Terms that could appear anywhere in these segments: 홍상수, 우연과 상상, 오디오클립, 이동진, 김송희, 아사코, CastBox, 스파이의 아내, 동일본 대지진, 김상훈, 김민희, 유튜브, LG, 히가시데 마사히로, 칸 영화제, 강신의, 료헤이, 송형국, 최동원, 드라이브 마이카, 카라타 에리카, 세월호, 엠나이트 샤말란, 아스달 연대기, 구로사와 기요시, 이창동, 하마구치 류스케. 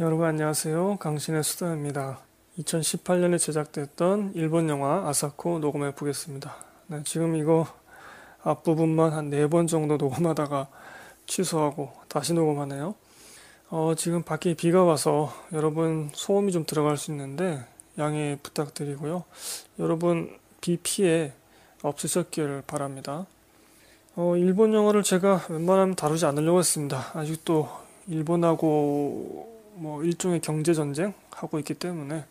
여러분 안녕하세요. 강신의 수다입니다. 2018년에 제작됐던 일본 영화 아사코 녹음해 보겠습니다. 네, 지금 이거 앞부분만 한 4번 정도 녹음하다가 취소하고 다시 녹음하네요. 지금 밖에 비가 와서 여러분 소음이 좀 들어갈 수 있는데 양해 부탁드리고요. 여러분 비 피해 없으셨길 바랍니다. 일본 영화를 제가 웬만하면 다루지 않으려고 했습니다. 아직도 일본하고 일종의 경제전쟁 하고 있기 때문에.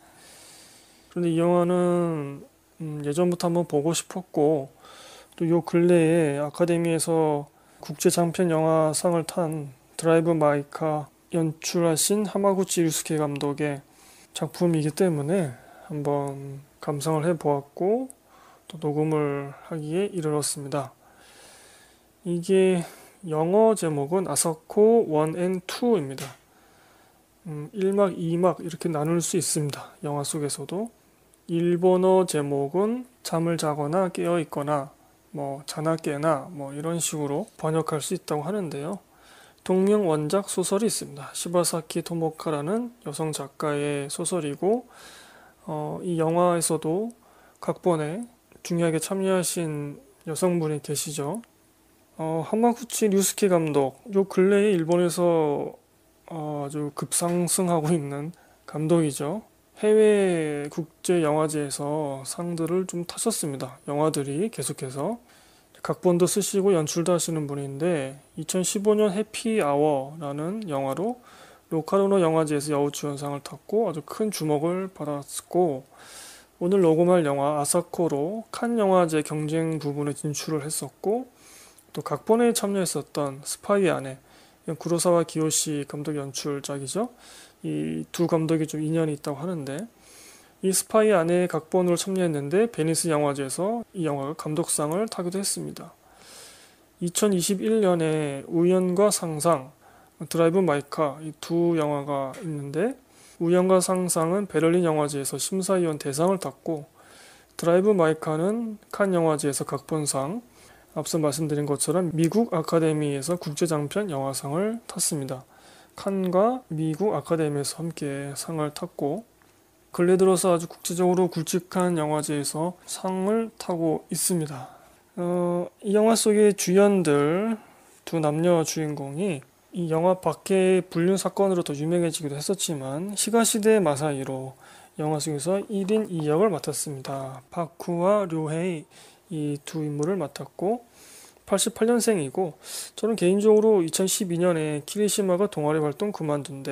그런데 이 영화는 예전부터 한번 보고 싶었고, 또 요 근래에 아카데미에서 국제장편영화상을 탄 드라이브 마이카 연출하신 하마구치 류스케 감독의 작품이기 때문에 한번 감상을 해보았고 또 녹음을 하기에 이르렀습니다. 이게 영어 제목은 아사코 1 and 2입니다. 1막, 2막 이렇게 나눌 수 있습니다. 영화 속에서도. 일본어 제목은 잠을 자거나 깨어있거나 자나 깨나 이런 식으로 번역할 수 있다고 하는데요. 동명 원작 소설이 있습니다. 시바사키 토모카라는 여성 작가의 소설이고, 이 영화에서도 각본에 중요하게 참여하신 여성분이 계시죠. 하마구치 류스케 감독, 요 근래에 일본에서 아주 급상승하고 있는 감독이죠. 해외 국제 영화제에서 상들을 좀 타셨습니다. 영화들이 계속해서. 각본도 쓰시고 연출도 하시는 분인데 2015년 해피아워라는 영화로 로카르노 영화제에서 여우주연상을 탔고 아주 큰 주목을 받았고, 오늘 녹음할 영화 아사코로 칸 영화제 경쟁 부분에 진출을 했었고, 또 각본에 참여했었던 스파이의 아내, 구로사와 기요시 감독 연출작이죠. 이 두 감독이 좀 인연이 있다고 하는데, 이 스파이 아내의 각본으로 참여했는데 베니스 영화제에서 이 영화가 감독상을 타기도 했습니다. 2021년에 우연과 상상, 드라이브 마이카 이 두 영화가 있는데, 우연과 상상은 베를린 영화제에서 심사위원 대상을 탔고, 드라이브 마이카는 칸 영화제에서 각본상, 앞서 말씀드린 것처럼 미국 아카데미에서 국제장편 영화상을 탔습니다. 칸과 미국 아카데미에서 함께 상을 탔고, 근래 들어서 아주 국제적으로 굵직한 영화제에서 상을 타고 있습니다. 이 영화 속의 주연들 두 남녀 주인공이 이 영화 밖의 불륜 사건으로 더 유명해지기도 했었지만 히가시데 마사히로 영화 속에서 1인 2역을 맡았습니다. 바쿠와 료헤이 이 두 인물을 맡았고 88년생이고 저는 개인적으로 2012년에 키리시마가 동아리 활동 그만둔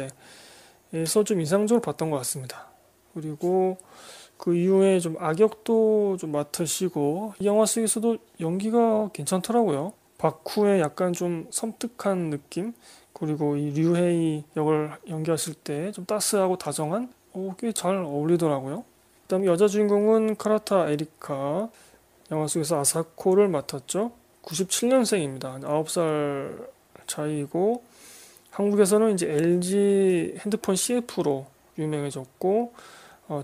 데에서 좀 인상적으로 봤던 것 같습니다. 그리고 그 이후에 좀 악역도 좀 맡으시고 이 영화 속에서도 연기가 괜찮더라고요. 바쿠의 약간 좀 섬뜩한 느낌, 그리고 이 류헤이 역을 연기하실 때 좀 따스하고 다정한 꽤 잘 어울리더라고요. 그 다음에 여자 주인공은 카라타 에리카, 영화 속에서 아사코를 맡았죠. 97년생입니다. 9살 차이고 한국에서는 이제 LG 핸드폰 CF로 유명해졌고,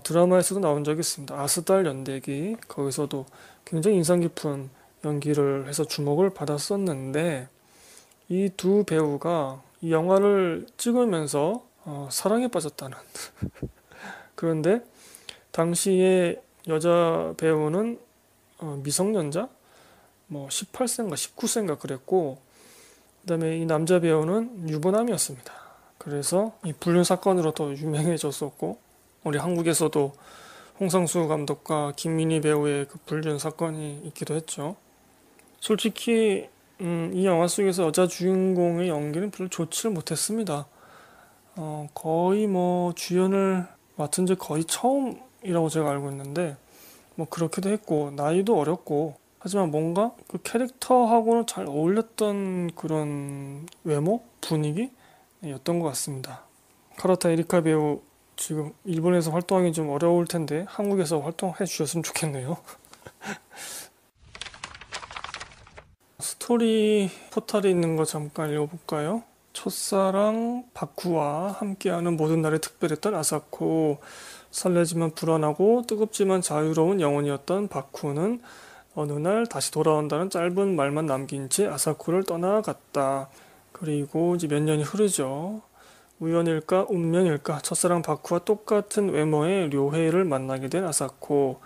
드라마에서도 나온 적이 있습니다. 아스달 연대기, 거기서도 굉장히 인상 깊은 연기를 해서 주목을 받았었는데, 이 두 배우가 이 영화를 찍으면서 사랑에 빠졌다는 그런데 당시에 여자 배우는 미성년자? 18세인가 19세인가 그랬고, 그 다음에 이 남자 배우는 유부남이었습니다. 그래서 이 불륜 사건으로 더 유명해졌었고, 우리 한국에서도 홍상수 감독과 김민희 배우의 그 불륜 사건이 있기도 했죠. 솔직히 이 영화 속에서 여자 주인공의 연기는 별로 좋지를 못했습니다. 거의 주연을 맡은 지 거의 처음이라고 제가 알고 있는데 그렇기도 했고, 나이도 어렸고, 하지만 뭔가 그 캐릭터하고는 잘 어울렸던 그런 외모? 분위기? 였던 것 같습니다. 카라타 에리카 배우 지금 일본에서 활동하기 좀 어려울 텐데 한국에서 활동해 주셨으면 좋겠네요. 스토리 포탈에 있는 거 잠깐 읽어볼까요? 첫사랑 바쿠와 함께하는 모든 날이 특별했던 아사코, 설레지만 불안하고 뜨겁지만 자유로운 영혼이었던 바쿠는 어느 날 다시 돌아온다는 짧은 말만 남긴 채 아사코를 떠나갔다. 그리고 이제 몇 년이 흐르죠. 우연일까 운명일까 첫사랑 바쿠와 똑같은 외모의 료헤이를 만나게 된 아사코.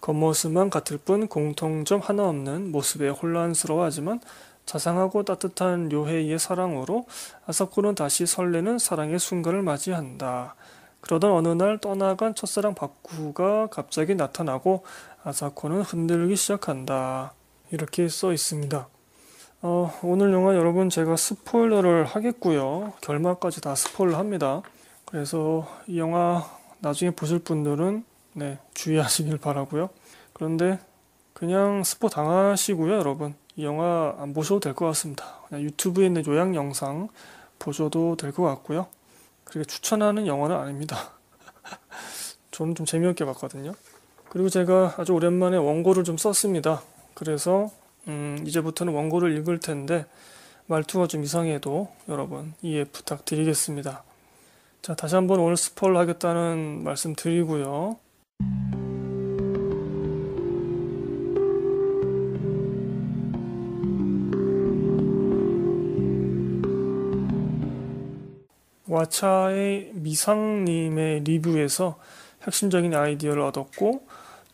겉모습만 같을 뿐 공통점 하나 없는 모습에 혼란스러워하지만 자상하고 따뜻한 료헤이의 사랑으로 아사코는 다시 설레는 사랑의 순간을 맞이한다. 그러던 어느 날 떠나간 첫사랑 바쿠가 갑자기 나타나고 아사코는 흔들기 시작한다. 이렇게 써 있습니다. 오늘 영화 여러분 제가 스포일러를 하겠고요. 결말까지 다 스포를 합니다. 그래서 이 영화 나중에 보실 분들은 주의하시길 바라고요. 그런데 그냥 스포 당하시고요, 여러분. 이 영화 안 보셔도 될 것 같습니다. 그냥 유튜브에 있는 요약 영상 보셔도 될 것 같고요. 그렇게 추천하는 영화는 아닙니다. 저는 좀 재미없게 봤거든요. 그리고 제가 아주 오랜만에 원고를 좀 썼습니다. 그래서 이제부터는 원고를 읽을 텐데 말투가 좀 이상해도 여러분 이해 부탁드리겠습니다. 자, 다시 한번 오늘 스포를 하겠다는 말씀 드리고요. 와차의 미상님의 리뷰에서 핵심적인 아이디어를 얻었고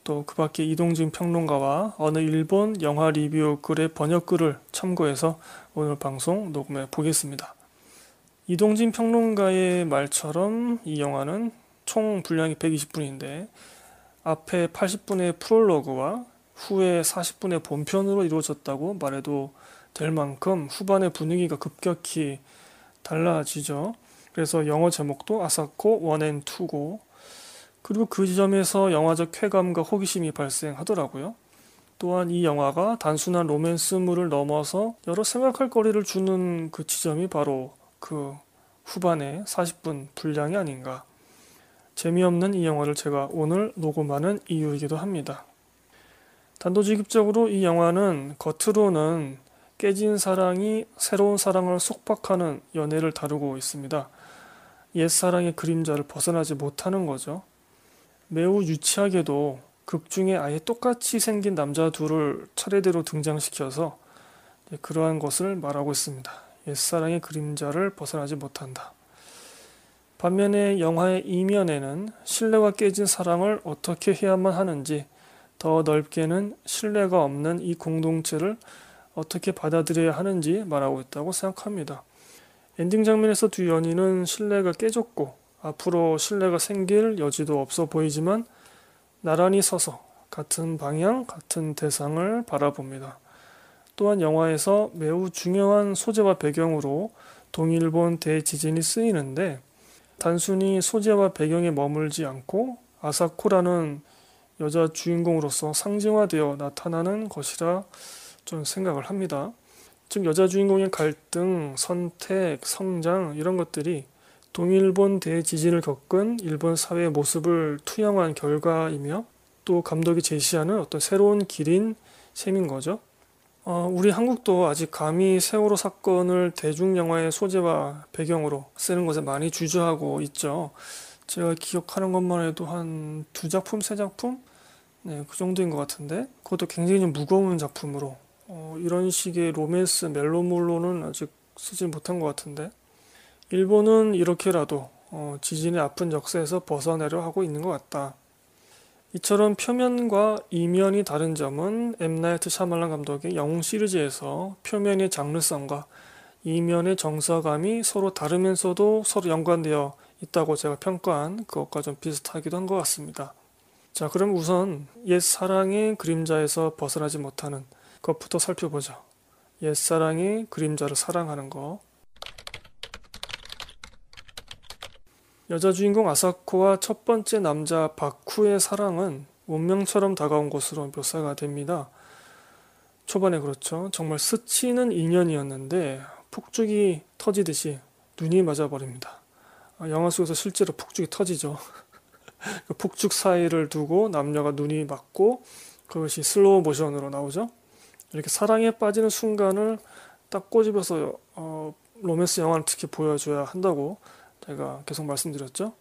또 그 밖에 이동진 평론가와 어느 일본 영화 리뷰 글의 번역글을 참고해서 오늘 방송 녹음해 보겠습니다. 이동진 평론가의 말처럼 이 영화는 총 분량이 120분인데 앞에 80분의 프롤로그와 후에 40분의 본편으로 이루어졌다고 말해도 될 만큼 후반의 분위기가 급격히 달라지죠. 그래서 영어 제목도 아사코 1&2고 그리고 그 지점에서 영화적 쾌감과 호기심이 발생하더라고요. 또한 이 영화가 단순한 로맨스물을 넘어서 여러 생각할 거리를 주는 그 지점이 바로 그 후반의 40분 분량이 아닌가. 재미없는 이 영화를 제가 오늘 녹음하는 이유이기도 합니다. 단도직입적으로 이 영화는 겉으로는 깨진 사랑이 새로운 사랑을 속박하는 연애를 다루고 있습니다. 옛사랑의 그림자를 벗어나지 못하는 거죠. 매우 유치하게도 극중에 아예 똑같이 생긴 남자 둘을 차례대로 등장시켜서 그러한 것을 말하고 있습니다. 옛사랑의 그림자를 벗어나지 못한다. 반면에 영화의 이면에는 신뢰가 깨진 사랑을 어떻게 해야만 하는지, 더 넓게는 신뢰가 없는 이 공동체를 어떻게 받아들여야 하는지 말하고 있다고 생각합니다. 엔딩 장면에서 두 연인은 신뢰가 깨졌고 앞으로 신뢰가 생길 여지도 없어 보이지만 나란히 서서 같은 방향, 같은 대상을 바라봅니다. 또한 영화에서 매우 중요한 소재와 배경으로 동일본 대지진이 쓰이는데 단순히 소재와 배경에 머물지 않고 아사코라는 여자 주인공으로서 상징화되어 나타나는 것이라 좀 생각을 합니다. 즉 여자 주인공의 갈등, 선택, 성장 이런 것들이 동일본 대지진을 겪은 일본 사회의 모습을 투영한 결과이며 또 감독이 제시하는 어떤 새로운 길인 셈인 거죠. 우리 한국도 아직 감히 세월호 사건을 대중영화의 소재와 배경으로 쓰는 것에 많이 주저하고 있죠. 제가 기억하는 것만 해도 한 2작품, 3작품? 그 정도인 것 같은데 그것도 굉장히 좀 무거운 작품으로 이런 식의 로맨스 멜로물로는 아직 쓰지 못한 것 같은데 일본은 이렇게라도 지진의 아픈 역사에서 벗어나려 하고 있는 것 같다. 이처럼 표면과 이면이 다른 점은 엠나이트 샤말란 감독의 영웅 시리즈에서 표면의 장르성과 이면의 정서감이 서로 다르면서도 서로 연관되어 있다고 제가 평가한 그것과 좀 비슷하기도 한 것 같습니다. 자, 그럼 우선 옛사랑의 그림자에서 벗어나지 못하는 것부터 살펴보죠. 옛사랑이 그림자를 사랑하는 거. 여자 주인공 아사코와 첫 번째 남자 바쿠의 사랑은 운명처럼 다가온 것으로 묘사가 됩니다. 초반에 그렇죠. 정말 스치는 인연이었는데 폭죽이 터지듯이 눈이 맞아버립니다. 영화 속에서 실제로 폭죽이 터지죠. 폭죽 사이를 두고 남녀가 눈이 맞고 그것이 슬로우 모션으로 나오죠. 이렇게 사랑에 빠지는 순간을 딱 꼬집어서 로맨스 영화는 특히 보여줘야 한다고 제가 계속 말씀드렸죠.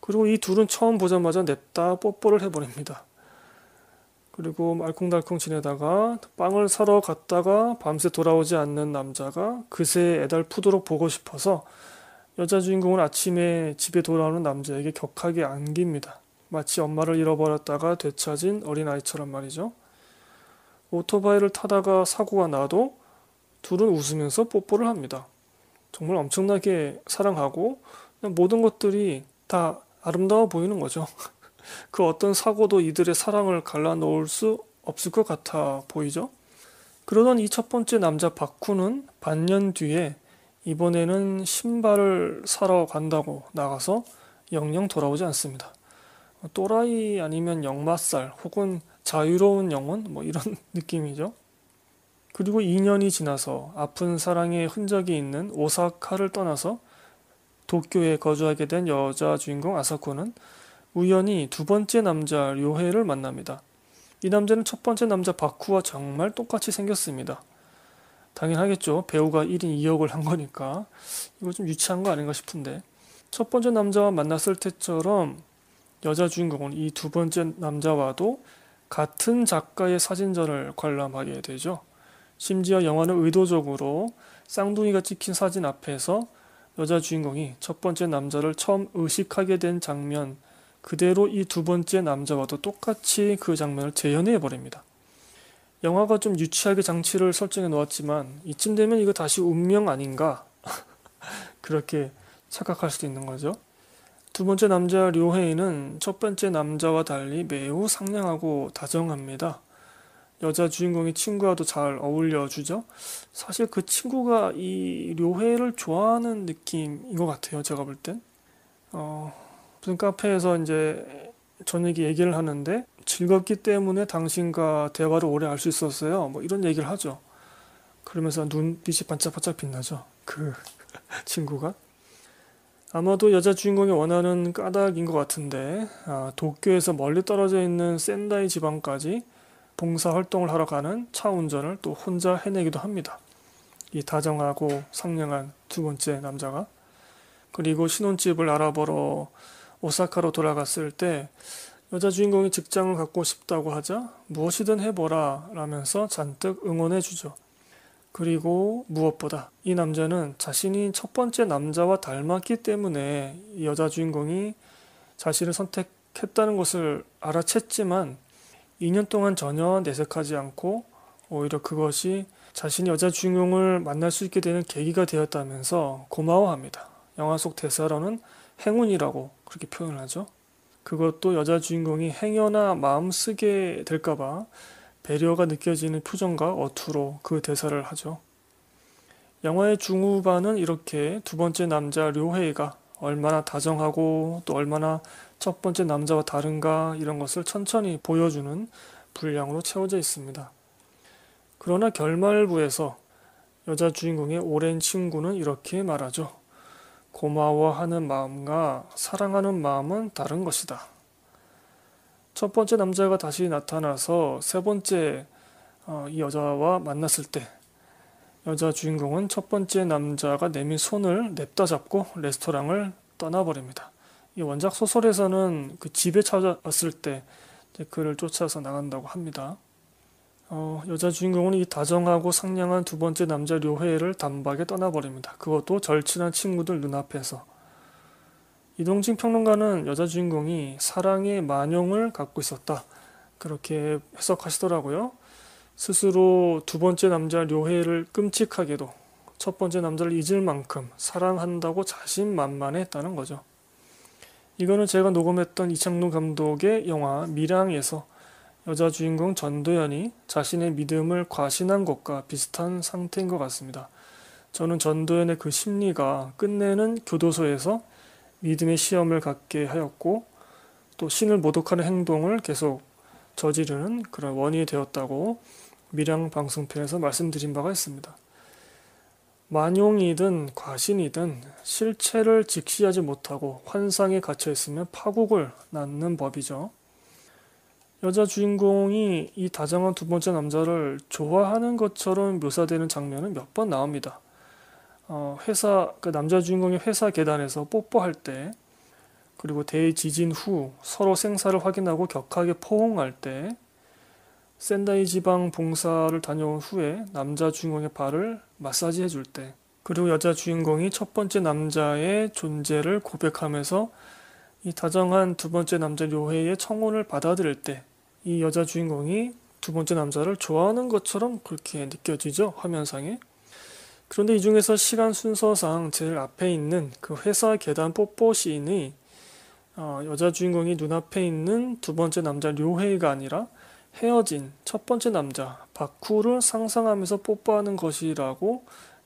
그리고 이 둘은 처음 보자마자 냅다 뽀뽀를 해버립니다. 그리고 알콩달콩 지내다가 빵을 사러 갔다가 밤새 돌아오지 않는 남자가 그새 애달프도록 보고 싶어서 여자 주인공은 아침에 집에 돌아오는 남자에게 격하게 안깁니다. 마치 엄마를 잃어버렸다가 되찾은 어린아이처럼 말이죠. 오토바이를 타다가 사고가 나도 둘은 웃으면서 뽀뽀를 합니다. 정말 엄청나게 사랑하고 모든 것들이 다 아름다워 보이는 거죠. 그 어떤 사고도 이들의 사랑을 갈라놓을 수 없을 것 같아 보이죠. 그러던 이 첫 번째 남자 바쿠는 반년 뒤에 이번에는 신발을 사러 간다고 나가서 영영 돌아오지 않습니다. 또라이 아니면 역마살 혹은 자유로운 영혼 뭐 이런 느낌이죠. 그리고 2년이 지나서 아픈 사랑의 흔적이 있는 오사카를 떠나서 도쿄에 거주하게 된 여자 주인공 아사코는 우연히 두 번째 남자 료헤를 만납니다. 이 남자는 첫 번째 남자 바쿠와 정말 똑같이 생겼습니다. 당연하겠죠. 배우가 1인 2역을 한 거니까. 이거 좀 유치한 거 아닌가 싶은데. 첫 번째 남자와 만났을 때처럼 여자 주인공은 이 두 번째 남자와도 같은 작가의 사진전을 관람하게 되죠. 심지어 영화는 의도적으로 쌍둥이가 찍힌 사진 앞에서 여자 주인공이 첫 번째 남자를 처음 의식하게 된 장면 그대로 이 두 번째 남자와도 똑같이 그 장면을 재현해버립니다. 영화가 좀 유치하게 장치를 설정해 놓았지만 이쯤 되면 이거 다시 운명 아닌가? 그렇게 착각할 수도 있는 거죠. 두 번째 남자 료헤이는 첫 번째 남자와 달리 매우 상냥하고 다정합니다. 여자 주인공이 친구와도 잘 어울려주죠. 사실 그 친구가 이 료헤이를 좋아하는 느낌인 것 같아요. 제가 볼 땐. 무슨 카페에서 이제 저녁에 얘기를 하는데 즐겁기 때문에 당신과 대화를 오래 할 수 있었어요. 뭐 이런 얘기를 하죠. 그러면서 눈빛이 반짝반짝 빛나죠. 그 친구가. 아마도 여자 주인공이 원하는 까닭인 것 같은데 도쿄에서 멀리 떨어져 있는 센다이 지방까지 봉사활동을 하러 가는 차 운전을 또 혼자 해내기도 합니다. 이 다정하고 상냥한 두 번째 남자가. 그리고 신혼집을 알아보러 오사카로 돌아갔을 때 여자 주인공이 직장을 갖고 싶다고 하자 무엇이든 해보라 라면서 잔뜩 응원해주죠. 그리고 무엇보다 이 남자는 자신이 첫 번째 남자와 닮았기 때문에 이 여자 주인공이 자신을 선택했다는 것을 알아챘지만 2년 동안 전혀 내색하지 않고 오히려 그것이 자신이 여자 주인공을 만날 수 있게 되는 계기가 되었다면서 고마워합니다. 영화 속 대사로는 행운이라고 그렇게 표현을 하죠. 그것도 여자 주인공이 행여나 마음 쓰게 될까봐 배려가 느껴지는 표정과 어투로 그 대사를 하죠. 영화의 중후반은 이렇게 두 번째 남자 료헤이가 얼마나 다정하고 또 얼마나 첫 번째 남자와 다른가 이런 것을 천천히 보여주는 분량으로 채워져 있습니다. 그러나 결말부에서 여자 주인공의 오랜 친구는 이렇게 말하죠. 고마워하는 마음과 사랑하는 마음은 다른 것이다. 첫 번째 남자가 다시 나타나서 세 번째 이 여자와 만났을 때 여자 주인공은 첫 번째 남자가 내민 손을 냅다 잡고 레스토랑을 떠나버립니다. 이 원작 소설에서는 그 집에 찾아왔을 때 그를 쫓아서 나간다고 합니다. 여자 주인공은 이 다정하고 상냥한 두 번째 남자 료헤이를 단박에 떠나버립니다. 그것도 절친한 친구들 눈앞에서. 이동진 평론가는 여자 주인공이 사랑의 만용을 갖고 있었다. 그렇게 해석하시더라고요. 스스로 두 번째 남자 료헤이를 끔찍하게도 첫 번째 남자를 잊을 만큼 사랑한다고 자신만만했다는 거죠. 이거는 제가 녹음했던 이창동 감독의 영화 밀양에서 여자 주인공 전도연이 자신의 믿음을 과신한 것과 비슷한 상태인 것 같습니다. 저는 전도연의 그 심리가 끝내는 교도소에서 믿음의 시험을 갖게 하였고 또 신을 모독하는 행동을 계속 저지르는 그런 원인이 되었다고 밀양 방송편에서 말씀드린 바가 있습니다. 만용이든 과신이든 실체를 직시하지 못하고 환상에 갇혀 있으면 파국을 낳는 법이죠. 여자 주인공이 이 다정한 두 번째 남자를 좋아하는 것처럼 묘사되는 장면은 몇 번 나옵니다. 남자 주인공이 회사 계단에서 뽀뽀할 때, 그리고 대지진 후 서로 생사를 확인하고 격하게 포옹할 때, 센다이 지방 봉사를 다녀온 후에 남자 주인공의 발을 마사지해줄 때, 그리고 여자 주인공이 첫 번째 남자의 존재를 고백하면서 이 다정한 두 번째 남자 료헤이의 청혼을 받아들일 때 이 여자 주인공이 두 번째 남자를 좋아하는 것처럼 그렇게 느껴지죠, 화면상에. 그런데 이 중에서 시간 순서상 제일 앞에 있는 그 회사 계단 뽀뽀 시인이 여자 주인공이 눈앞에 있는 두 번째 남자 료헤이가 아니라 헤어진 첫 번째 남자 바쿠를 상상하면서 뽀뽀하는 것이라고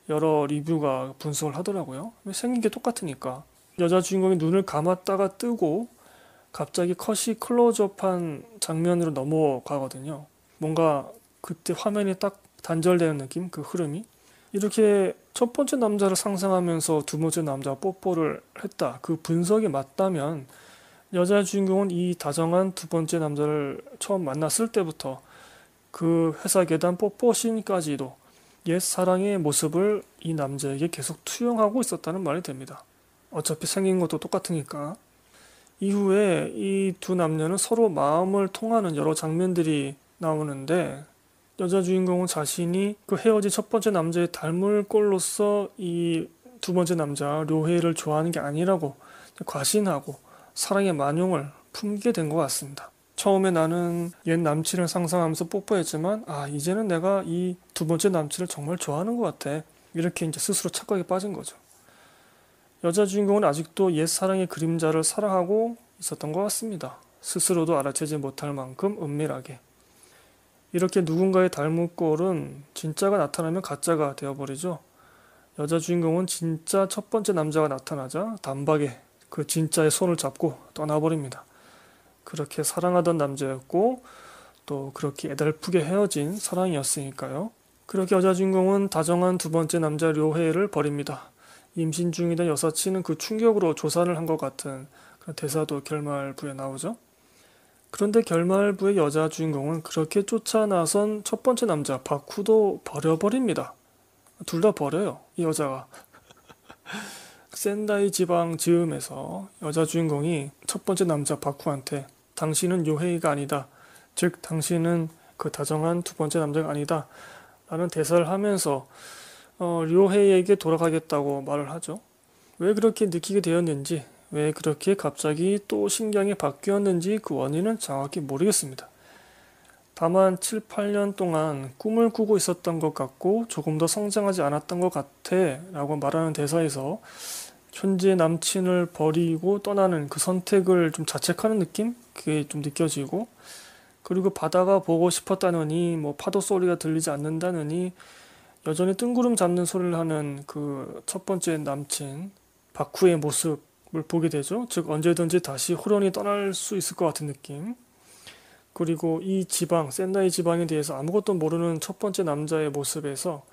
여러 리뷰가 분석을 하더라고요. 생긴 게 똑같으니까. 여자 주인공이 눈을 감았다가 뜨고 갑자기 컷이 클로즈업한 장면으로 넘어가거든요. 뭔가 그때 화면이 딱 단절되는 느낌, 그 흐름이. 이렇게 첫 번째 남자를 상상하면서 두 번째 남자와 뽀뽀를 했다. 그 분석이 맞다면 여자 주인공은 이 다정한 두 번째 남자를 처음 만났을 때부터 그 회사 계단 뽀뽀 씬까지도 옛 사랑의 모습을 이 남자에게 계속 투영하고 있었다는 말이 됩니다. 어차피 생긴 것도 똑같으니까. 이후에 이 두 남녀는 서로 마음을 통하는 여러 장면들이 나오는데 여자 주인공은 자신이 그 헤어진 첫 번째 남자의 닮을 꼴로서 이 두 번째 남자 료헤이를 좋아하는 게 아니라고 과신하고 사랑의 만용을 품게 된 것 같습니다. 처음에 나는 옛 남친을 상상하면서 뽀뽀했지만 이제는 내가 이 두 번째 남친을 정말 좋아하는 것 같아. 이렇게 이제 스스로 착각에 빠진 거죠. 여자 주인공은 아직도 옛 사랑의 그림자를 사랑하고 있었던 것 같습니다. 스스로도 알아채지 못할 만큼 은밀하게. 이렇게 누군가의 닮은꼴은 진짜가 나타나면 가짜가 되어버리죠. 여자 주인공은 진짜 첫 번째 남자가 나타나자 단박에 그 진짜의 손을 잡고 떠나버립니다. 그렇게 사랑하던 남자였고 또 그렇게 애달프게 헤어진 사랑이었으니까요. 그렇게 여자 주인공은 다정한 두 번째 남자 료헤이를 버립니다. 임신 중이던 여사친은 그 충격으로 조사를 한 것 같은 그런 대사도 결말부에 나오죠. 그런데 결말부의 여자 주인공은 그렇게 쫓아나선 첫 번째 남자 바쿠도 버려버립니다. 둘 다 버려요, 이 여자가. 센다이 지방 즈음에서 여자 주인공이 첫 번째 남자 바쿠한테 당신은 요헤이가 아니다. 즉 당신은 그 다정한 두 번째 남자가 아니다. 라는 대사를 하면서 료헤이에게 돌아가겠다고 말을 하죠. 왜 그렇게 느끼게 되었는지, 왜 그렇게 갑자기 또 신경이 바뀌었는지 그 원인은 정확히 모르겠습니다. 다만 7, 8년 동안 꿈을 꾸고 있었던 것 같고 조금 더 성장하지 않았던 것 같아 라고 말하는 대사에서 현재 남친을 버리고 떠나는 그 선택을 좀 자책하는 느낌? 그게 좀 느껴지고, 그리고 바다가 보고 싶었다느니 뭐 파도 소리가 들리지 않는다느니 여전히 뜬구름 잡는 소리를 하는 그 첫 번째 남친 바쿠의 모습을 보게 되죠. 즉 언제든지 다시 호련히 떠날 수 있을 것 같은 느낌. 그리고 이 지방, 센다이 지방에 대해서 아무것도 모르는 첫 번째 남자의 모습에서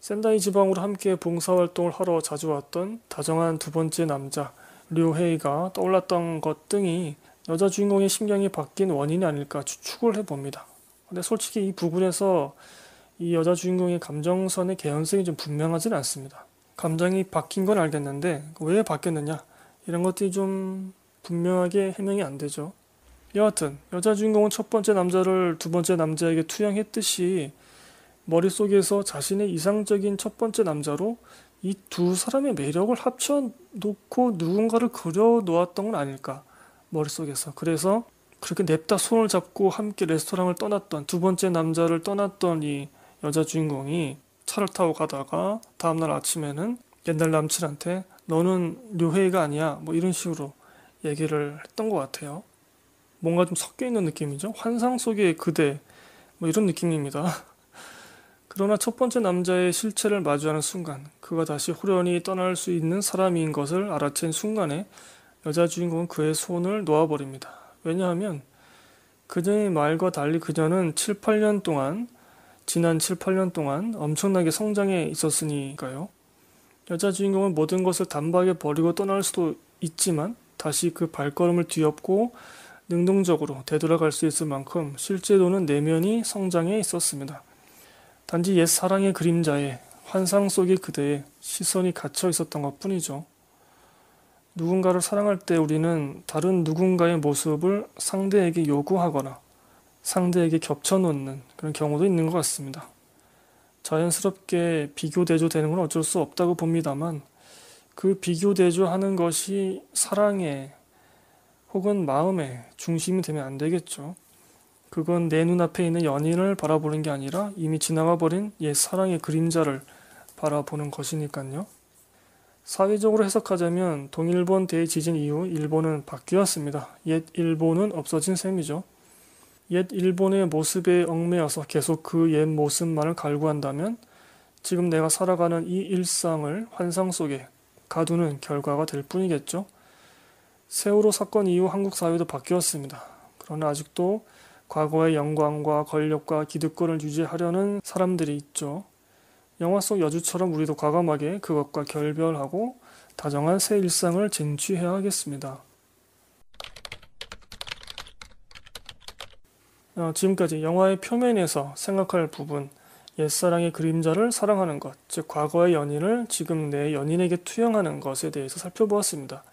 센다이 지방으로 함께 봉사활동을 하러 자주 왔던 다정한 두 번째 남자 료헤이가 떠올랐던 것 등이 여자 주인공의 심경이 바뀐 원인이 아닐까 추측을 해봅니다. 근데 솔직히 이 부분에서 이 여자 주인공의 감정선의 개연성이 좀 분명하진 않습니다. 감정이 바뀐 건 알겠는데 왜 바뀌었느냐 이런 것들이 좀 분명하게 해명이 안 되죠. 여하튼 여자 주인공은 첫 번째 남자를 두 번째 남자에게 투영했듯이 머릿속에서 자신의 이상적인 첫 번째 남자로 이 두 사람의 매력을 합쳐놓고 누군가를 그려놓았던 건 아닐까, 머릿속에서. 그래서 그렇게 냅다 손을 잡고 함께 레스토랑을 떠났던 두 번째 남자를 떠났던 이 여자 주인공이 차를 타고 가다가 다음날 아침에는 옛날 남친한테 너는 료헤이가 아니야 뭐 이런 식으로 얘기를 했던 것 같아요. 뭔가 좀 섞여있는 느낌이죠. 환상 속의 그대 뭐 이런 느낌입니다. 그러나 첫 번째 남자의 실체를 마주하는 순간, 그가 다시 호련히 떠날 수 있는 사람인 것을 알아챈 순간에 여자 주인공은 그의 손을 놓아버립니다. 왜냐하면 그녀의 말과 달리 그녀는 7, 8년 동안 지난 7, 8년 동안 엄청나게 성장해 있었으니까요. 여자 주인공은 모든 것을 단박에 버리고 떠날 수도 있지만 다시 그 발걸음을 뒤엎고 능동적으로 되돌아갈 수 있을 만큼 실제로는 내면이 성장해 있었습니다. 단지 옛 사랑의 그림자에 환상 속의 그대의 시선이 갇혀 있었던 것 뿐이죠. 누군가를 사랑할 때 우리는 다른 누군가의 모습을 상대에게 요구하거나 상대에게 겹쳐놓는 그런 경우도 있는 것 같습니다. 자연스럽게 비교대조되는 건 어쩔 수 없다고 봅니다만, 그 비교대조하는 것이 사랑에 혹은 마음에 중심이 되면 안 되겠죠. 그건 내 눈앞에 있는 연인을 바라보는 게 아니라 이미 지나가버린 옛 사랑의 그림자를 바라보는 것이니까요. 사회적으로 해석하자면 동일본 대지진 이후 일본은 바뀌었습니다. 옛 일본은 없어진 셈이죠. 옛 일본의 모습에 얽매여서 계속 그 옛 모습만을 갈구한다면 지금 내가 살아가는 이 일상을 환상 속에 가두는 결과가 될 뿐이겠죠. 세월호 사건 이후 한국 사회도 바뀌었습니다. 그러나 아직도 과거의 영광과 권력과 기득권을 유지하려는 사람들이 있죠. 영화 속 여주처럼 우리도 과감하게 그것과 결별하고 다정한 새 일상을 쟁취해야 하겠습니다. 지금까지 영화의 표면에서 생각할 부분, 옛사랑의 그림자를 사랑하는 것, 즉 과거의 연인을 지금 내 연인에게 투영하는 것에 대해서 살펴보았습니다.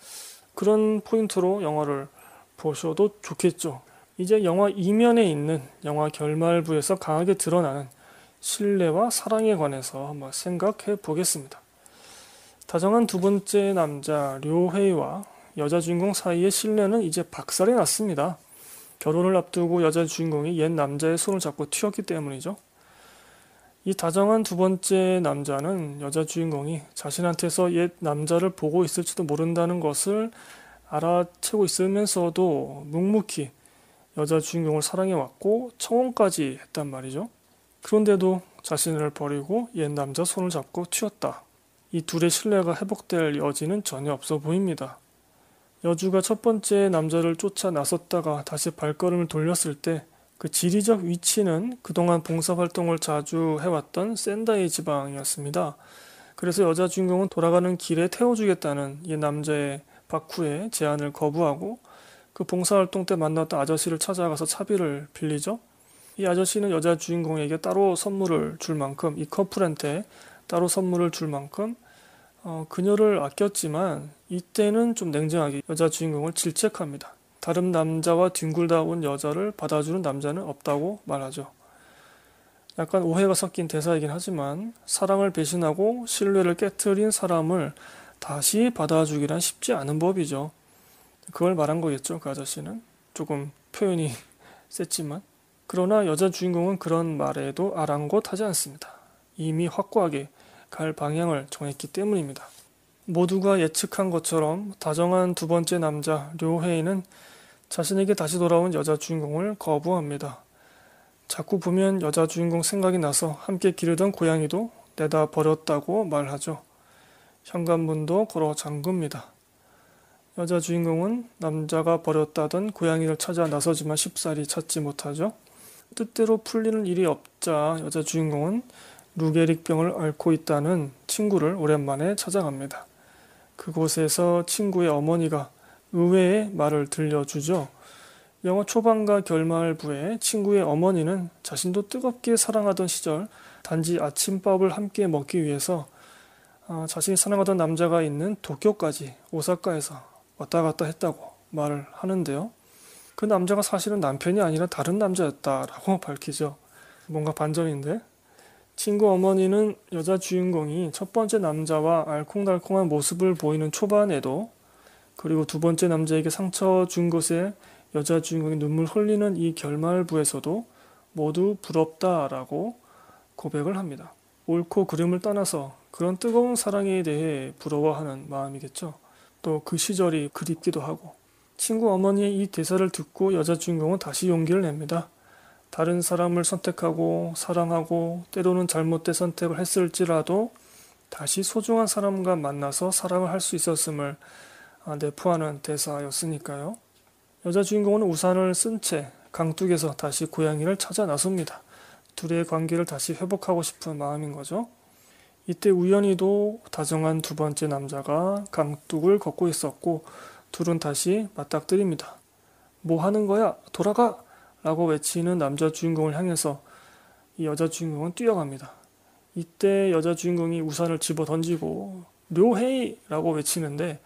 그런 포인트로 영화를 보셔도 좋겠죠. 이제 영화 이면에 있는 영화 결말부에서 강하게 드러나는 신뢰와 사랑에 관해서 한번 생각해 보겠습니다. 다정한 두 번째 남자 료헤이와 여자 주인공 사이의 신뢰는 이제 박살이 났습니다. 결혼을 앞두고 여자 주인공이 옛 남자의 손을 잡고 튀었기 때문이죠. 이 다정한 두 번째 남자는 여자 주인공이 자신한테서 옛 남자를 보고 있을지도 모른다는 것을 알아채고 있으면서도 묵묵히 여자 주인공을 사랑해왔고 청혼까지 했단 말이죠. 그런데도 자신을 버리고 옛 남자 손을 잡고 튀었다. 이 둘의 신뢰가 회복될 여지는 전혀 없어 보입니다. 여주가 첫 번째 남자를 쫓아 나섰다가 다시 발걸음을 돌렸을 때 그 지리적 위치는 그동안 봉사활동을 자주 해왔던 센다이 지방이었습니다. 그래서 여자 주인공은 돌아가는 길에 태워주겠다는 이 남자의 바쿠의 제안을 거부하고 그 봉사활동 때 만났던 아저씨를 찾아가서 차비를 빌리죠. 이 아저씨는 여자 주인공에게 따로 선물을 줄 만큼, 이 커플한테 따로 선물을 줄 만큼 그녀를 아꼈지만 이때는 좀 냉정하게 여자 주인공을 질책합니다. 다른 남자와 뒹굴다 온 여자를 받아주는 남자는 없다고 말하죠. 약간 오해가 섞인 대사이긴 하지만 사랑을 배신하고 신뢰를 깨트린 사람을 다시 받아주기란 쉽지 않은 법이죠. 그걸 말한 거겠죠, 그 아저씨는. 조금 표현이 셌지만. 그러나 여자 주인공은 그런 말에도 아랑곳하지 않습니다. 이미 확고하게 갈 방향을 정했기 때문입니다. 모두가 예측한 것처럼 다정한 두 번째 남자 료헤이는 자신에게 다시 돌아온 여자 주인공을 거부합니다. 자꾸 보면 여자 주인공 생각이 나서 함께 기르던 고양이도 내다 버렸다고 말하죠. 현관문도 걸어 잠깁니다. 여자 주인공은 남자가 버렸다던 고양이를 찾아 나서지만 쉽사리 찾지 못하죠. 뜻대로 풀리는 일이 없자 여자 주인공은 루게릭병을 앓고 있다는 친구를 오랜만에 찾아갑니다. 그곳에서 친구의 어머니가 의외의 말을 들려주죠. 영화 초반과 결말부에 친구의 어머니는 자신도 뜨겁게 사랑하던 시절 단지 아침밥을 함께 먹기 위해서 자신이 사랑하던 남자가 있는 도쿄까지 오사카에서 왔다 갔다 했다고 말을 하는데요. 그 남자가 사실은 남편이 아니라 다른 남자였다라고 밝히죠. 뭔가 반전인데? 친구 어머니는 여자 주인공이 첫 번째 남자와 알콩달콩한 모습을 보이는 초반에도, 그리고 두 번째 남자에게 상처 준 것에 여자 주인공이 눈물 흘리는 이 결말부에서도 모두 부럽다라고 고백을 합니다. 옳고 그름을 떠나서 그런 뜨거운 사랑에 대해 부러워하는 마음이겠죠. 또 그 시절이 그립기도 하고. 친구 어머니의 이 대사를 듣고 여자 주인공은 다시 용기를 냅니다. 다른 사람을 선택하고 사랑하고 때로는 잘못된 선택을 했을지라도 다시 소중한 사람과 만나서 사랑을 할 수 있었음을 내포하는 대사였으니까요. 여자 주인공은 우산을 쓴 채 강둑에서 다시 고양이를 찾아 나섭니다. 둘의 관계를 다시 회복하고 싶은 마음인 거죠. 이때 우연히도 다정한 두 번째 남자가 강둑을 걷고 있었고 둘은 다시 맞닥뜨립니다. 뭐 하는 거야? 돌아가! 라고 외치는 남자 주인공을 향해서 이 여자 주인공은 뛰어갑니다. 이때 여자 주인공이 우산을 집어 던지고 료헤이! 라고 외치는데,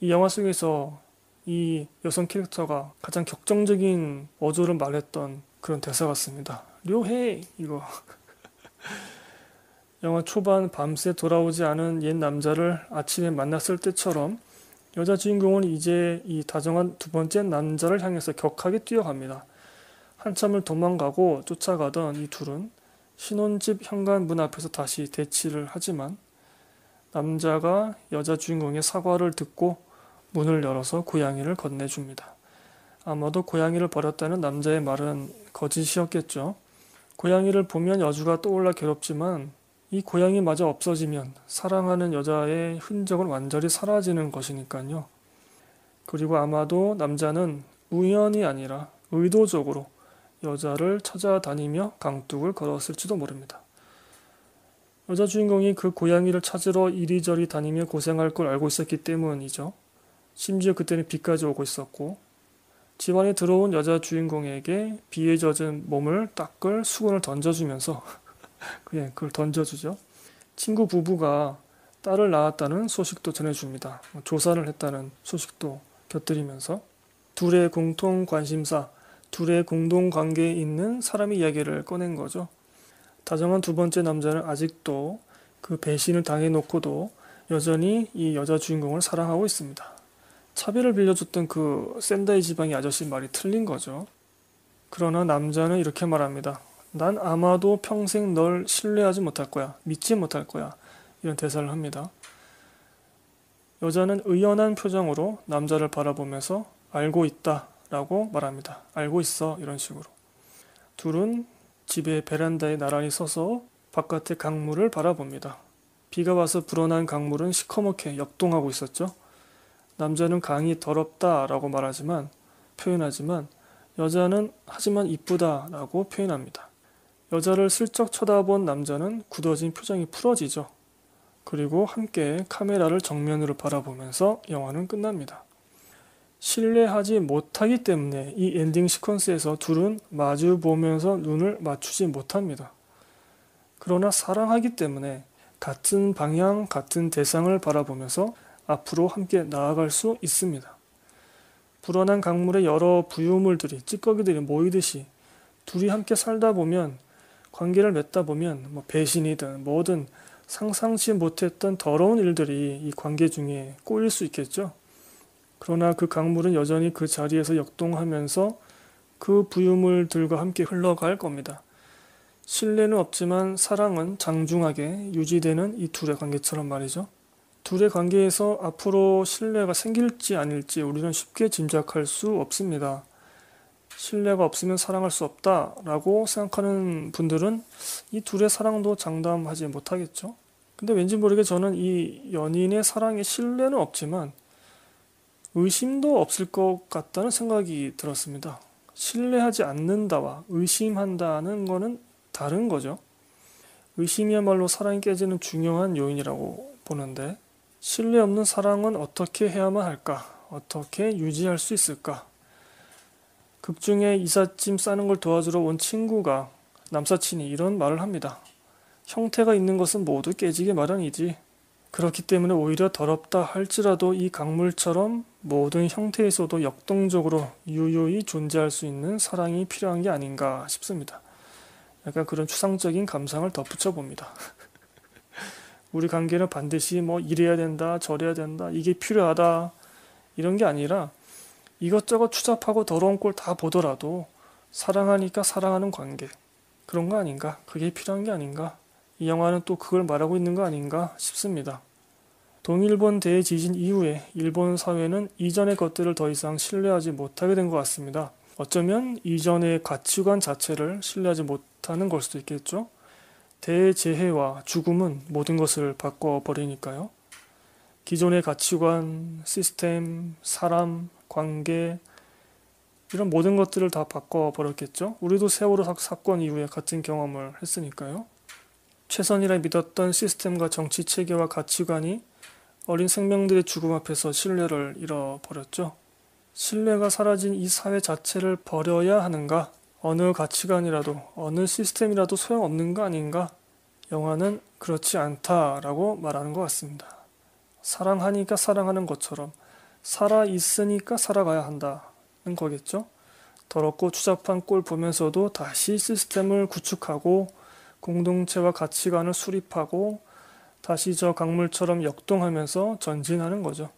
이 영화 속에서 이 여성 캐릭터가 가장 격정적인 어조를 말했던 그런 대사 같습니다. 료헤이! 이거 영화 초반 밤새 돌아오지 않은 옛 남자를 아침에 만났을 때처럼 여자 주인공은 이제 이 다정한 두 번째 남자를 향해서 격하게 뛰어갑니다. 한참을 도망가고 쫓아가던 이 둘은 신혼집 현관 문 앞에서 다시 대치를 하지만 남자가 여자 주인공의 사과를 듣고 문을 열어서 고양이를 건네줍니다. 아마도 고양이를 버렸다는 남자의 말은 거짓이었겠죠. 고양이를 보면 여주가 떠올라 괴롭지만 이 고양이마저 없어지면 사랑하는 여자의 흔적은 완전히 사라지는 것이니까요. 그리고 아마도 남자는 우연이 아니라 의도적으로 여자를 찾아다니며 강둑을 걸었을지도 모릅니다. 여자 주인공이 그 고양이를 찾으러 이리저리 다니며 고생할 걸 알고 있었기 때문이죠. 심지어 그때는 비까지 오고 있었고 집안에 들어온 여자 주인공에게 비에 젖은 몸을 닦을 수건을 던져주면서 그냥 그걸 던져주죠. 친구 부부가 딸을 낳았다는 소식도 전해줍니다. 조사를 했다는 소식도 곁들이면서 둘의 공통 관심사, 둘의 공동 관계에 있는 사람의 이야기를 꺼낸 거죠. 다정한 두 번째 남자는 아직도 그 배신을 당해놓고도 여전히 이 여자 주인공을 사랑하고 있습니다. 차비를 빌려줬던 그 샌다이 지방의 아저씨 말이 틀린 거죠. 그러나 남자는 이렇게 말합니다. 난 아마도 평생 널 신뢰하지 못할 거야. 믿지 못할 거야. 이런 대사를 합니다. 여자는 의연한 표정으로 남자를 바라보면서 알고 있다 라고 말합니다. 알고 있어. 이런 식으로. 둘은 집의 베란다에 나란히 서서 바깥의 강물을 바라봅니다. 비가 와서 불어난 강물은 시커멓게 역동하고 있었죠. 남자는 강이 더럽다 라고 표현하지만 여자는 하지만 이쁘다 라고 표현합니다. 여자를 슬쩍 쳐다본 남자는 굳어진 표정이 풀어지죠. 그리고 함께 카메라를 정면으로 바라보면서 영화는 끝납니다. 신뢰하지 못하기 때문에 이 엔딩 시퀀스에서 둘은 마주 보면서 눈을 맞추지 못합니다. 그러나 사랑하기 때문에 같은 방향, 같은 대상을 바라보면서 앞으로 함께 나아갈 수 있습니다. 불어난 강물에 여러 부유물들이, 찌꺼기들이 모이듯이 둘이 함께 살다 보면, 관계를 맺다 보면 배신이든 뭐든 상상치 못했던 더러운 일들이 이 관계 중에 꼬일 수 있겠죠. 그러나 그 강물은 여전히 그 자리에서 역동하면서 그 부유물들과 함께 흘러갈 겁니다. 신뢰는 없지만 사랑은 장중하게 유지되는 이 둘의 관계처럼 말이죠. 둘의 관계에서 앞으로 신뢰가 생길지 아닐지 우리는 쉽게 짐작할 수 없습니다. 신뢰가 없으면 사랑할 수 없다라고 생각하는 분들은 이 둘의 사랑도 장담하지 못하겠죠. 근데 왠지 모르게 저는 이 연인의 사랑에 신뢰는 없지만 의심도 없을 것 같다는 생각이 들었습니다. 신뢰하지 않는다와 의심한다는 거는 다른 거죠. 의심이야말로 사랑이 깨지는 중요한 요인이라고 보는데 신뢰 없는 사랑은 어떻게 해야만 할까? 어떻게 유지할 수 있을까? 극중에 이삿짐 싸는 걸 도와주러 온 친구가 남사친이 이런 말을 합니다. 형태가 있는 것은 모두 깨지기 마련이지. 그렇기 때문에 오히려 더럽다 할지라도 이 강물처럼 모든 형태에서도 역동적으로 유유히 존재할 수 있는 사랑이 필요한 게 아닌가 싶습니다. 약간 그런 추상적인 감상을 덧붙여 봅니다. 우리 관계는 반드시 이래야 된다, 저래야 된다, 이게 필요하다 이런 게 아니라 이것저것 추잡하고 더러운 꼴 다 보더라도 사랑하니까 사랑하는 관계 그런 거 아닌가? 그게 필요한 게 아닌가? 이 영화는 또 그걸 말하고 있는 거 아닌가 싶습니다. 동일본 대지진 이후에 일본 사회는 이전의 것들을 더 이상 신뢰하지 못하게 된 것 같습니다. 어쩌면 이전의 가치관 자체를 신뢰하지 못하는 걸 수도 있겠죠. 대재해와 죽음은 모든 것을 바꿔버리니까요. 기존의 가치관, 시스템, 사람, 관계 이런 모든 것들을 다 바꿔버렸겠죠. 우리도 세월호 사건 이후에 같은 경험을 했으니까요. 최선이라 믿었던 시스템과 정치 체계와 가치관이 어린 생명들의 죽음 앞에서 신뢰를 잃어버렸죠. 신뢰가 사라진 이 사회 자체를 버려야 하는가? 어느 가치관이라도, 어느 시스템이라도 소용없는 거 아닌가? 영화는 그렇지 않다라고 말하는 것 같습니다. 사랑하니까 사랑하는 것처럼 살아있으니까 살아가야 한다는 거겠죠? 더럽고 추잡한 꼴 보면서도 다시 시스템을 구축하고 공동체와 가치관을 수립하고 다시 저 강물처럼 역동하면서 전진하는 거죠.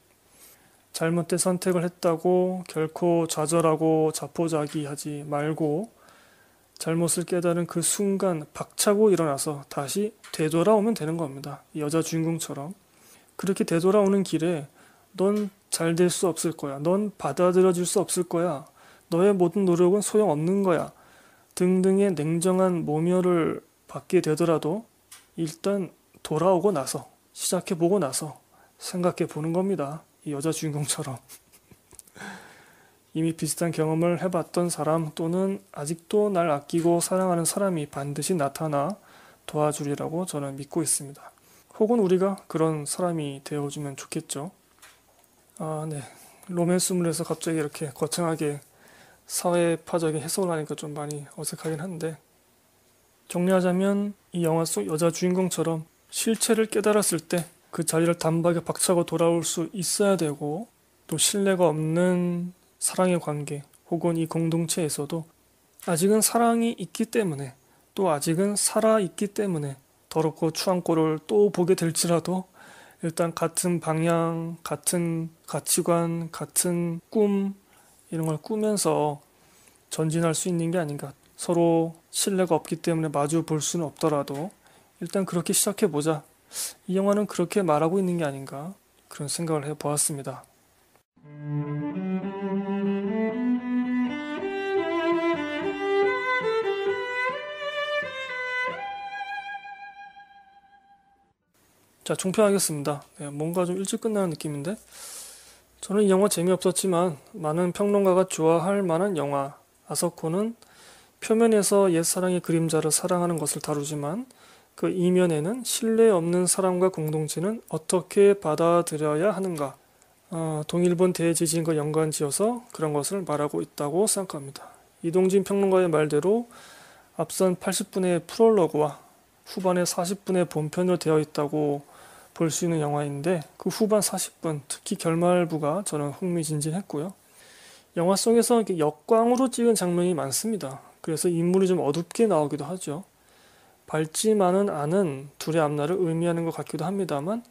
잘못된 선택을 했다고 결코 좌절하고 자포자기하지 말고 잘못을 깨달은 그 순간 박차고 일어나서 다시 되돌아오면 되는 겁니다. 여자 주인공처럼. 그렇게 되돌아오는 길에 넌 잘 될 수 없을 거야. 넌 받아들여질 수 없을 거야. 너의 모든 노력은 소용없는 거야. 등등의 냉정한 모멸을 받게 되더라도 일단 돌아오고 나서 시작해보고 나서 생각해보는 겁니다. 이 여자 주인공처럼. 이미 비슷한 경험을 해봤던 사람 또는 아직도 날 아끼고 사랑하는 사람이 반드시 나타나 도와주리라고 저는 믿고 있습니다. 혹은 우리가 그런 사람이 되어주면 좋겠죠. 아, 네. 로맨스물에서 갑자기 이렇게 거창하게 사회파적인 해석을 하니까 좀 많이 어색하긴 한데, 정리하자면 이 영화 속 여자 주인공처럼 실체를 깨달았을 때 그 자리를 단박에 박차고 돌아올 수 있어야 되고, 또 신뢰가 없는 사랑의 관계 혹은 이 공동체에서도 아직은 사랑이 있기 때문에, 또 아직은 살아있기 때문에 더럽고 추한 꼴을 또 보게 될지라도 일단 같은 방향, 같은 가치관, 같은 꿈 이런 걸 꾸면서 전진할 수 있는 게 아닌가. 서로 신뢰가 없기 때문에 마주 볼 수는 없더라도 일단 그렇게 시작해보자. 이 영화는 그렇게 말하고 있는 게 아닌가 그런 생각을 해보았습니다. 자, 종편하겠습니다. 네, 뭔가 좀 일찍 끝나는 느낌인데, 저는 이 영화 재미없었지만 많은 평론가가 좋아할 만한 영화 아사코는 표면에서 옛사랑의 그림자를 사랑하는 것을 다루지만 그 이면에는 신뢰 없는 사람과 공동체는 어떻게 받아들여야 하는가, 동일본 대지진과 연관지어서 그런 것을 말하고 있다고 생각합니다. 이동진 평론가의 말대로 앞선 80분의 프롤로그와 후반의 40분의 본편으로 되어 있다고 볼 수 있는 영화인데, 그 후반 40분, 특히 결말부가 저는 흥미진진했고요. 영화 속에서 역광으로 찍은 장면이 많습니다. 그래서 인물이 좀 어둡게 나오기도 하죠. 밝지만은 않은 둘의 앞날을 의미하는 것 같기도 합니다만,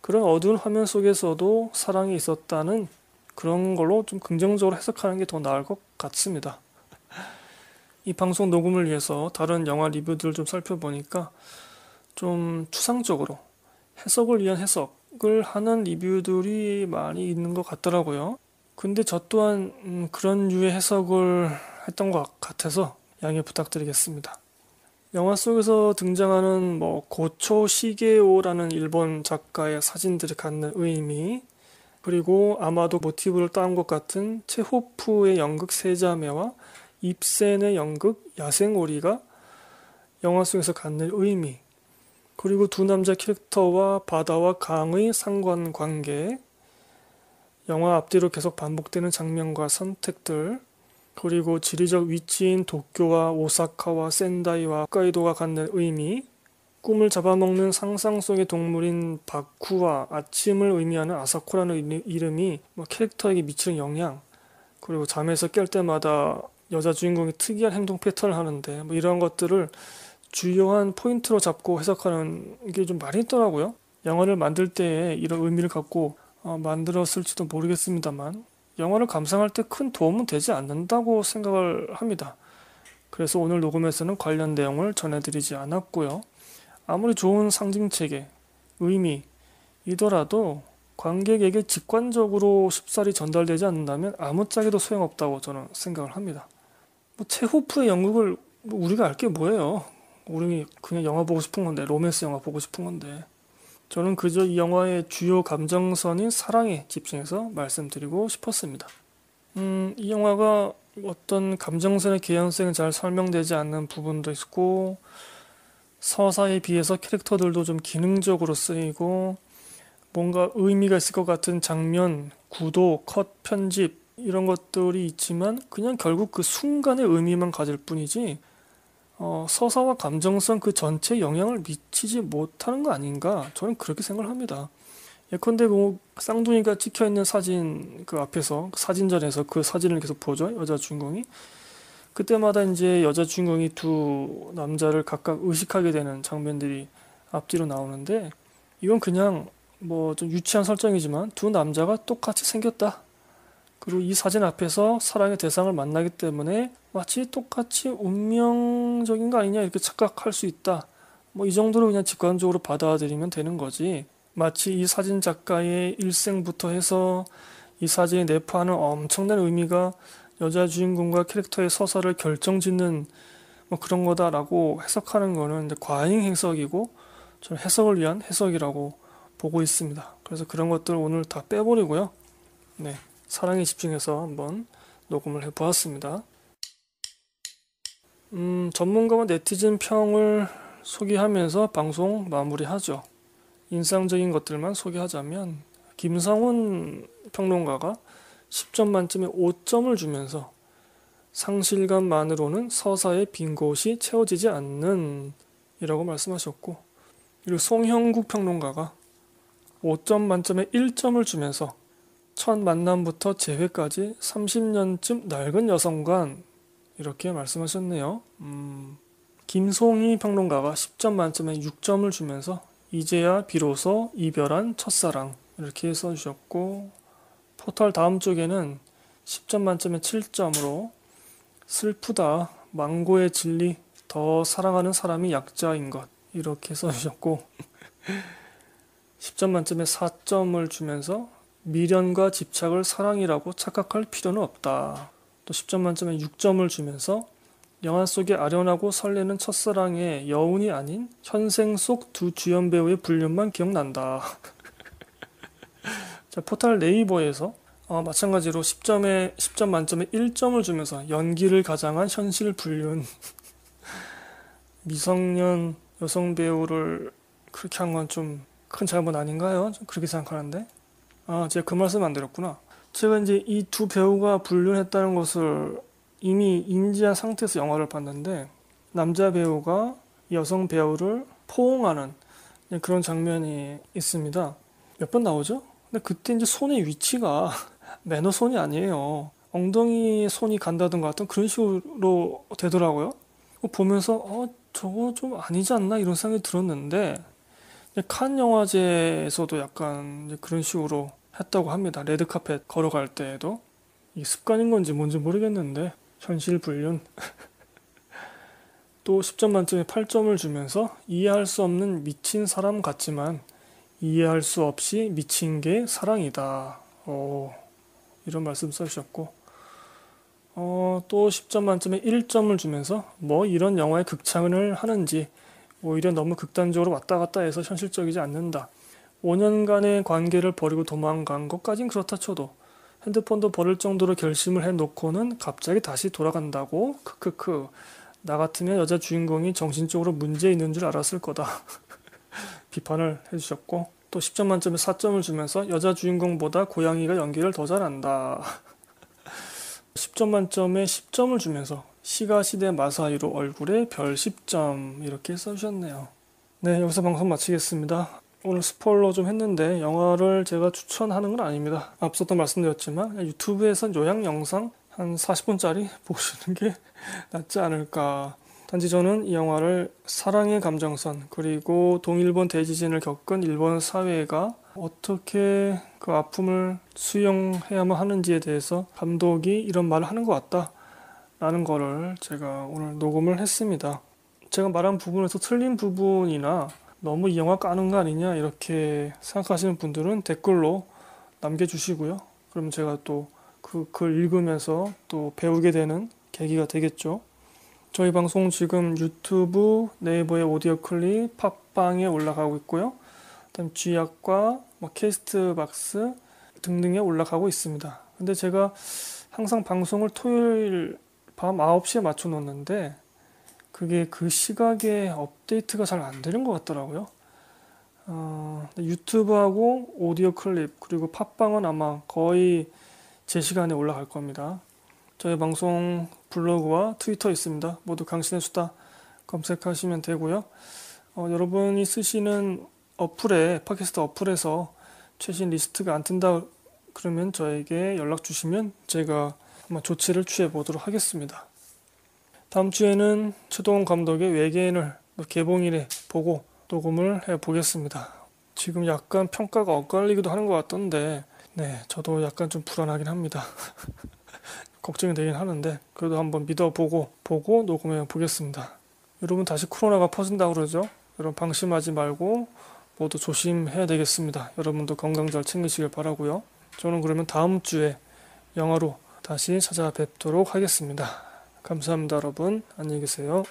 그런 어두운 화면 속에서도 사랑이 있었다는 그런 걸로 좀 긍정적으로 해석하는 게 더 나을 것 같습니다. 이 방송 녹음을 위해서 다른 영화 리뷰들을 좀 살펴보니까 좀 추상적으로 해석을 위한 해석을 하는 리뷰들이 많이 있는 것 같더라고요. 근데 저 또한 그런 류의 해석을 했던 것 같아서 양해 부탁드리겠습니다. 영화 속에서 등장하는 고초 시게오라는 일본 작가의 사진들이 갖는 의미, 그리고 아마도 모티브를 따온 것 같은 체호프의 연극 세자매와 입센의 연극 야생오리가 영화 속에서 갖는 의미, 그리고 두 남자 캐릭터와 바다와 강의 상관관계, 영화 앞뒤로 계속 반복되는 장면과 선택들, 그리고 지리적 위치인 도쿄와 오사카와 센다이와 홋카이도가 갖는 의미, 꿈을 잡아먹는 상상 속의 동물인 바쿠와 아침을 의미하는 아사코라는 이름이 캐릭터에게 미치는 영향, 그리고 잠에서 깰 때마다 여자 주인공이 특이한 행동 패턴을 하는데 이런 것들을 주요한 포인트로 잡고 해석하는 게 좀 많이 있더라고요. 영화를 만들 때 이런 의미를 갖고 만들었을지도 모르겠습니다만 영화를 감상할 때 큰 도움은 되지 않는다고 생각을 합니다. 그래서 오늘 녹음에서는 관련 내용을 전해드리지 않았고요. 아무리 좋은 상징체계, 의미이더라도 관객에게 직관적으로 쉽사리 전달되지 않는다면 아무짝에도 소용없다고 저는 생각을 합니다. 체호프의 연극을 우리가 알 게 뭐예요? 우리 그냥 영화 보고 싶은 건데, 로맨스 영화 보고 싶은 건데, 저는 그저 이 영화의 주요 감정선인 사랑에 집중해서 말씀드리고 싶었습니다. 이 영화가 어떤 감정선의 개연성이 잘 설명되지 않는 부분도 있고, 서사에 비해서 캐릭터들도 좀 기능적으로 쓰이고, 뭔가 의미가 있을 것 같은 장면, 구도, 컷, 편집 이런 것들이 있지만 그냥 결국 그 순간의 의미만 가질 뿐이지 서사와 감정성 그 전체에 영향을 미치지 못하는 거 아닌가, 저는 그렇게 생각을 합니다. 예컨대 쌍둥이가 찍혀있는 사진, 그 앞에서 사진전에서 그 사진을 계속 보죠, 여자 주인공이. 그때마다 이제 여자 주인공이 두 남자를 각각 의식하게 되는 장면들이 앞뒤로 나오는데, 이건 그냥 뭐 좀 유치한 설정이지만 두 남자가 똑같이 생겼다, 그리고 이 사진 앞에서 사랑의 대상을 만나기 때문에 마치 똑같이 운명적인 거 아니냐 이렇게 착각할 수 있다, 뭐 이 정도로 그냥 직관적으로 받아들이면 되는 거지, 마치 이 사진 작가의 일생부터 해서 이 사진이 내포하는 엄청난 의미가 여자 주인공과 캐릭터의 서사를 결정짓는 뭐 그런 거다라고 해석하는 거는 과잉 해석이고 저는 해석을 위한 해석이라고 보고 있습니다. 그래서 그런 것들을 오늘 다 빼버리고요. 네, 사랑에 집중해서 한번 녹음을 해보았습니다. 전문가와 네티즌 평을 소개하면서 방송 마무리하죠. 인상적인 것들만 소개하자면 김상훈 평론가가 10점 만점에 5점을 주면서 상실감만으로는 서사의 빈 곳이 채워지지 않는 이라고 말씀하셨고, 그리고 송형국 평론가가 5점 만점에 1점을 주면서 첫 만남부터 재회까지 30년쯤 낡은 여성관 이렇게 말씀하셨네요. 김송희 평론가가 10점 만점에 6점을 주면서 이제야 비로소 이별한 첫사랑 이렇게 써주셨고, 포털 다음 쪽에는 10점 만점에 7점으로 슬프다, 망고의 진리, 더 사랑하는 사람이 약자인 것 이렇게 써주셨고 10점 만점에 4점을 주면서 미련과 집착을 사랑이라고 착각할 필요는 없다, 또 10점 만점에 6점을 주면서 영화 속의 아련하고 설레는 첫사랑의 여운이 아닌 현생 속 두 주연 배우의 불륜만 기억난다. 자, 포털 네이버에서 마찬가지로 10점 만점에 1점을 주면서 연기를 가장한 현실 불륜. 미성년 여성 배우를 그렇게 한 건 좀 큰 잘못 아닌가요? 좀 그렇게 생각하는데. 아, 제가 그 말씀 안 드렸구나. 제가 이제 이 두 배우가 불륜했다는 것을 이미 인지한 상태에서 영화를 봤는데, 남자 배우가 여성 배우를 포옹하는 그런 장면이 있습니다. 몇 번 나오죠? 근데 그때 이제 손의 위치가 매너 손이 아니에요. 엉덩이에 손이 간다든가 어떤 그런 식으로 되더라고요. 보면서 저거 좀 아니지 않나 이런 생각이 들었는데, 칸 영화제에서도 약간 그런 식으로 했다고 합니다. 레드카펫 걸어갈 때에도. 이게 습관인 건지 뭔지 모르겠는데 현실 불륜. 또 10점 만점에 8점을 주면서 이해할 수 없는 미친 사람 같지만 이해할 수 없이 미친 게 사랑이다. 이런 말씀 써주셨고, 또 10점 만점에 1점을 주면서 뭐 이런 영화의 극찬을 하는지, 오히려 너무 극단적으로 왔다 갔다 해서 현실적이지 않는다. 5년간의 관계를 버리고 도망간 것까진 그렇다 쳐도 핸드폰도 버릴 정도로 결심을 해놓고는 갑자기 다시 돌아간다고? 크크크. 나 같으면 여자 주인공이 정신적으로 문제 있는 줄 알았을 거다. 비판을 해주셨고, 또 10점 만점에 4점을 주면서 여자 주인공보다 고양이가 연기를 더 잘한다. 10점 만점에 10점을 주면서 히가시데 마사히로 얼굴에 별 10점 이렇게 써주셨네요. 네, 여기서 방송 마치겠습니다. 오늘 스포일러 좀 했는데 영화를 제가 추천하는 건 아닙니다. 앞서도 말씀드렸지만 유튜브에선 요약 영상 한 40분짜리 보시는 게 낫지 않을까. 단지 저는 이 영화를 사랑의 감정선, 그리고 동일본 대지진을 겪은 일본 사회가 어떻게 그 아픔을 수용해야만 하는지에 대해서 감독이 이런 말을 하는 것 같다 라는 거를 제가 오늘 녹음을 했습니다. 제가 말한 부분에서 틀린 부분이나 너무 이 영화 까는 거 아니냐 이렇게 생각하시는 분들은 댓글로 남겨주시고요. 그럼 제가 또 그 글 읽으면서 또 배우게 되는 계기가 되겠죠. 저희 방송 지금 유튜브, 네이버의 오디오 클립, 팟빵에 올라가고 있고요. 그다음 쥐약과 뭐 캐스트 박스 등등에 올라가고 있습니다. 근데 제가 항상 방송을 토요일 밤 9시에 맞춰 놓는데 그게 그 시각에 업데이트가 잘 안 되는 것 같더라고요. 유튜브하고 오디오 클립, 그리고 팟빵은 아마 거의 제 시간에 올라갈 겁니다. 저희 방송 블로그와 트위터 있습니다. 모두 강신의수다 검색하시면 되고요. 여러분이 쓰시는 어플에, 팟캐스트 어플에서 최신 리스트가 안 뜬다 그러면 저에게 연락 주시면 제가 아마 조치를 취해 보도록 하겠습니다. 다음 주에는 최동원 감독의 외계인을 개봉일에 보고 녹음을 해보겠습니다. 지금 약간 평가가 엇갈리기도 하는 것 같던데 네, 저도 약간 좀 불안하긴 합니다. 걱정이 되긴 하는데 그래도 한번 믿어보고 녹음해 보겠습니다. 여러분 다시 코로나가 퍼진다고 그러죠? 여러분 방심하지 말고 모두 조심해야 되겠습니다. 여러분도 건강 잘 챙기시길 바라고요. 저는 그러면 다음 주에 영화로 다시 찾아뵙도록 하겠습니다. 감사합니다 여러분. 안녕히 계세요.